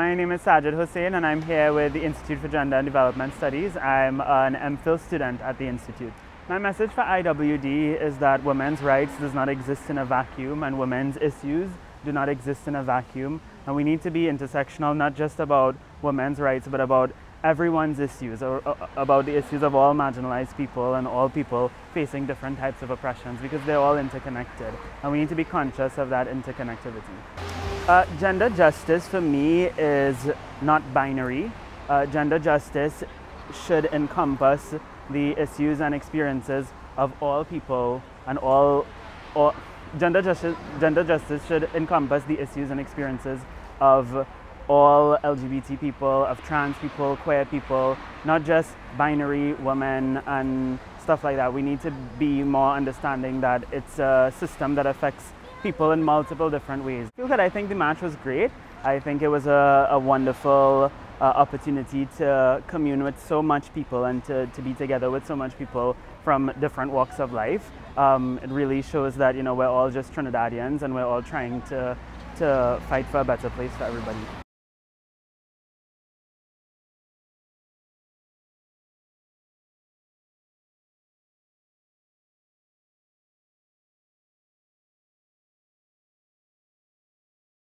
My name is Saajid Hosein and I'm here with the Institute for Gender and Development Studies. I'm an MPhil student at the Institute. My message for IWD is that women's rights does not exist in a vacuum and women's issues do not exist in a vacuum, and we need to be intersectional, not just about women's rights but about everyone's issues, or about the issues of all marginalized people and all people facing different types of oppressions, because they're all interconnected and we need to be conscious of that interconnectivity. Gender justice for me is not binary. Gender justice should encompass the issues and experiences of all people, and gender justice should encompass the issues and experiences of all LGBT people, of trans people, queer people, not just binary women and stuff like that. We need to be more understanding that it's a system that affects people in multiple different ways. I think the match was great. I think it was a wonderful opportunity to commune with so much people and to be together with so much people from different walks of life. It really shows that, you know, we're all just Trinidadians and we're all trying to fight for a better place for everybody.